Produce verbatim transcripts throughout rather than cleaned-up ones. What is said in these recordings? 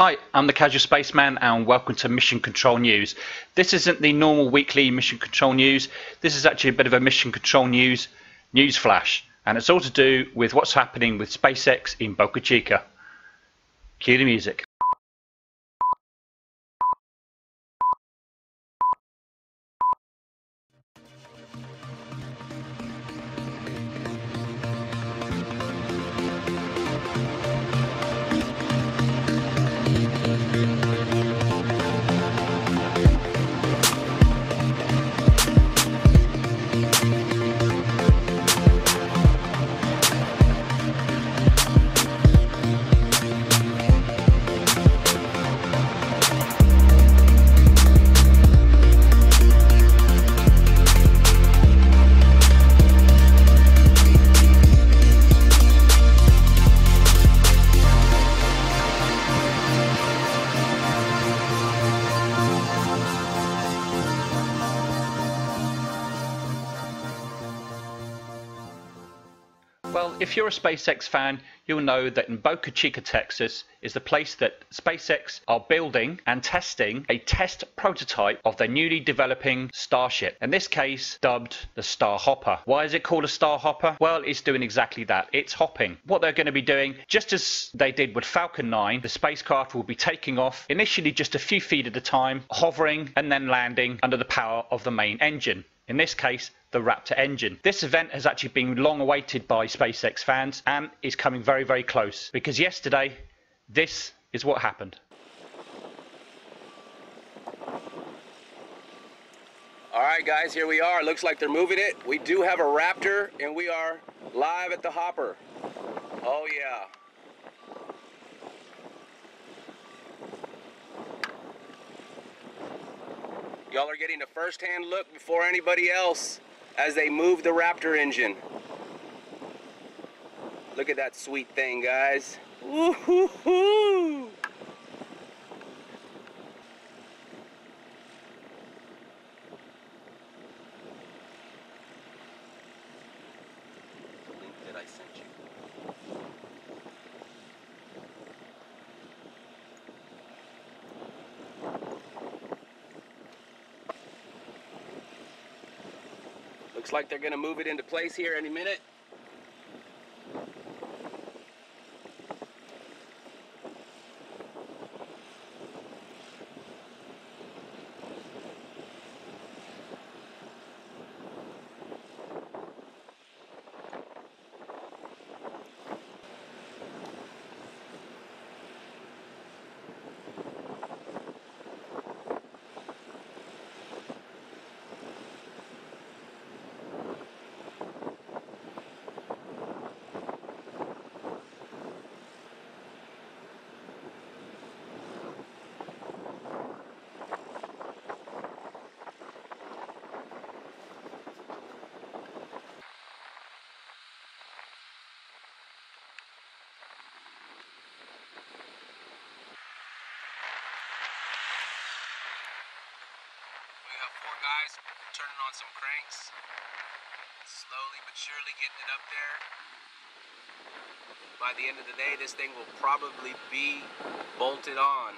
Hi, I'm the Casual Spaceman and welcome to Mission Control News. This isn't the normal weekly Mission Control News. This is actually a bit of a Mission Control News news flash, and it's all to do with what's happening with SpaceX in Boca Chica. Cue the music. Well, if you're a SpaceX fan, you'll know that in Boca Chica, Texas, is the place that SpaceX are building and testing a test prototype of their newly developing Starship, in this case dubbed the Starhopper. Why is it called a Starhopper? Well, it's doing exactly that. It's hopping. What they're going to be doing, just as they did with Falcon nine, the spacecraft will be taking off initially just a few feet at a time, hovering and then landing under the power of the main engine. In this case, the Raptor engine. This event has actually been long awaited by SpaceX fans and is coming very, very close, because yesterday, this is what happened. All right, guys, here we are. It looks like they're moving it. We do have a Raptor, and we are live at the hopper. Oh, yeah. Y'all are getting a first-hand look before anybody else as they move the Raptor engine. Look at that sweet thing, guys. Woo-hoo-hoo! The link that I sent you. Looks like they're going to move it into place here any minute. Guys, we're turning on some cranks, slowly but surely getting it up there. By the end of the day, this thing will probably be bolted on.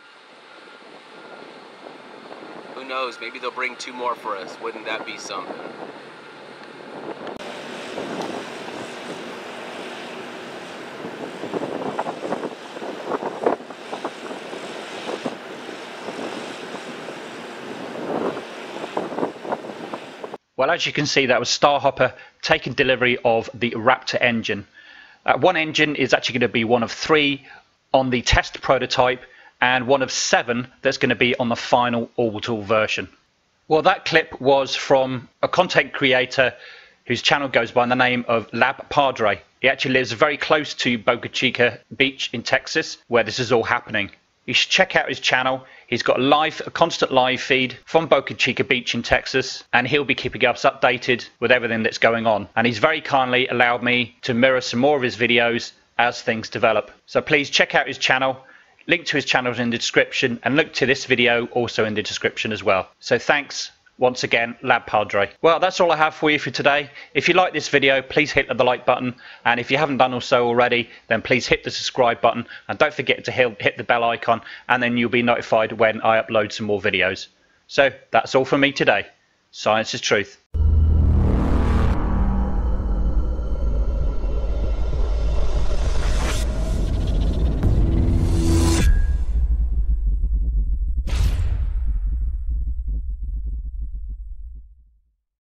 Who knows, maybe they'll bring two more for us. Wouldn't that be something? Well, as you can see, that was Starhopper taking delivery of the Raptor engine. Uh, one engine is actually going to be one of three on the test prototype and one of seven that's going to be on the final orbital version. Well, that clip was from a content creator whose channel goes by the name of Lab Padre. He actually lives very close to Boca Chica Beach in Texas, where this is all happening. You should check out his channel. He's got live, a constant live feed from Boca Chica Beach in Texas, and he'll be keeping us updated with everything that's going on. And he's very kindly allowed me to mirror some more of his videos as things develop. So please check out his channel. Link to his channel is in the description, and link to this video also in the description as well. So thanks, once again, Lab Padre. Well, that's all I have for you for today. If you like this video, please hit the like button, and if you haven't done so already, then please hit the subscribe button, and don't forget to hit the bell icon, and then you'll be notified when I upload some more videos. So that's all for me today. Science is truth.